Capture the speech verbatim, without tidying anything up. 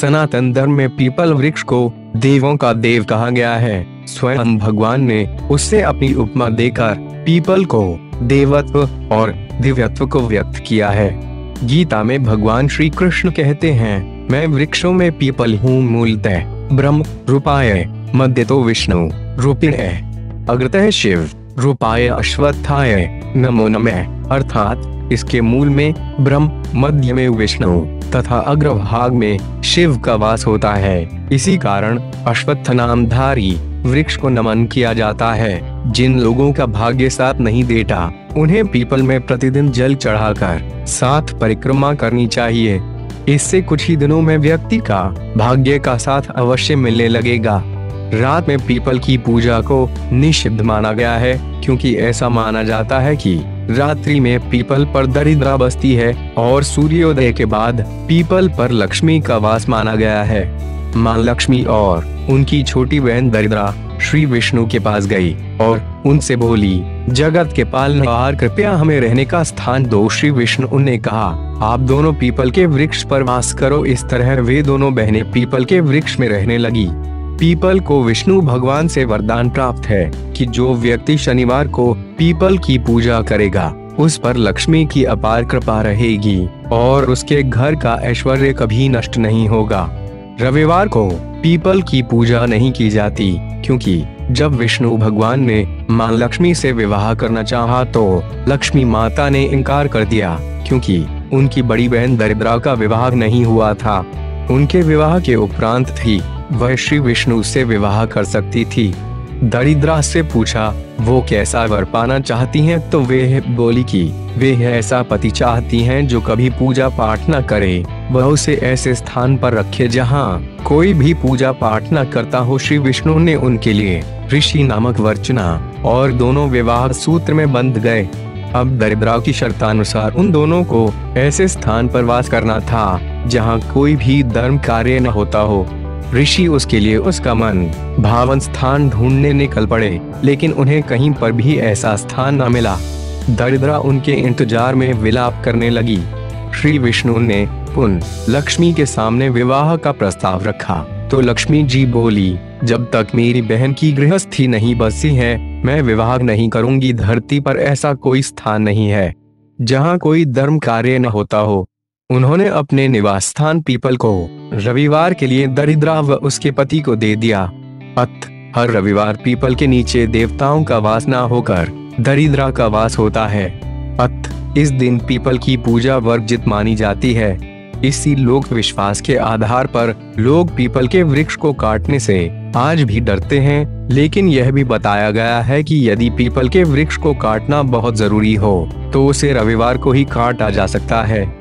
सनातन धर्म में पीपल वृक्ष को देवों का देव कहा गया है। स्वयं भगवान ने उससे अपनी उपमा देकर पीपल को देवत्व और दिव्यत्व को व्यक्त किया है। गीता में भगवान श्री कृष्ण कहते हैं, मैं वृक्षों में पीपल हूँ, मूलतः ब्रह्म रूपाय मध्यतो विष्णु रूपिणे अग्रतः शिव रूपाय अश्वत्थाय नमो नमः, अर्थात इसके मूल में ब्रह्म, मध्य में विष्णु तथा अग्रभाग में शिव का वास होता है। इसी कारण अश्वत्थ नामधारी वृक्ष को नमन किया जाता है। जिन लोगों का भाग्य साथ नहीं देता उन्हें पीपल में प्रतिदिन जल चढ़ाकर साथ परिक्रमा करनी चाहिए। इससे कुछ ही दिनों में व्यक्ति का भाग्य का साथ अवश्य मिलने लगेगा। रात में पीपल की पूजा को निषिद्ध माना गया है, क्योंकि ऐसा माना जाता है कि रात्रि में पीपल पर दरिद्रा बसती है और सूर्योदय के बाद पीपल पर लक्ष्मी का वास माना गया है। मां लक्ष्मी और उनकी छोटी बहन दरिद्रा श्री विष्णु के पास गई और उनसे बोली, जगत के पालनहार कृपया हमें रहने का स्थान दो। श्री विष्णु ने कहा, आप दोनों पीपल के वृक्ष पर वास करो। इस तरह वे दोनों बहनें पीपल के वृक्ष में रहने लगी। पीपल को विष्णु भगवान से वरदान प्राप्त है कि जो व्यक्ति शनिवार को पीपल की पूजा करेगा उस पर लक्ष्मी की अपार कृपा रहेगी और उसके घर का ऐश्वर्य कभी नष्ट नहीं होगा। रविवार को पीपल की पूजा नहीं की जाती, क्योंकि जब विष्णु भगवान ने मां लक्ष्मी से विवाह करना चाहा तो लक्ष्मी माता ने इनकार कर दिया, क्योंकि उनकी बड़ी बहन दरिद्रा का विवाह नहीं हुआ था। उनके विवाह के उपरांत थी वह श्री विष्णु से विवाह कर सकती थी। दरिद्रा से पूछा वो कैसा वर पाना चाहती हैं, तो वे बोली कि वे ऐसा पति चाहती हैं जो कभी पूजा पाठ न करे। वह उसे ऐसे स्थान पर रखे जहाँ कोई भी पूजा पाठ न करता हो। श्री विष्णु ने उनके लिए ऋषि नामक वर चुना और दोनों विवाह सूत्र में बंध गए। अब दरिद्रा की शर्तानुसार उन दोनों को ऐसे स्थान पर वास करना था जहाँ कोई भी धर्म कार्य न होता हो। ऋषि उसके लिए उसका मन भावन स्थान ढूंढने निकल पड़े, लेकिन उन्हें कहीं पर भी ऐसा स्थान न मिला। दरिद्रा उनके इंतजार में विलाप करने लगी। श्री विष्णु ने पुनः लक्ष्मी के सामने विवाह का प्रस्ताव रखा तो लक्ष्मी जी बोली, जब तक मेरी बहन की गृहस्थी नहीं बसी है मैं विवाह नहीं करूंगी। धरती पर ऐसा कोई स्थान नहीं है जहाँ कोई धर्म कार्य न होता हो। उन्होंने अपने निवास स्थान पीपल को रविवार के लिए दरिद्रा व उसके पति को दे दिया। अत हर रविवार पीपल के नीचे देवताओं का वास न होकर दरिद्रा का वास होता है। अत इस दिन पीपल की पूजा वर्जित मानी जाती है। इसी लोक विश्वास के आधार पर लोग पीपल के वृक्ष को काटने से आज भी डरते हैं, लेकिन यह भी बताया गया है कि यदि पीपल के वृक्ष को काटना बहुत जरूरी हो तो उसे रविवार को ही काटा जा सकता है।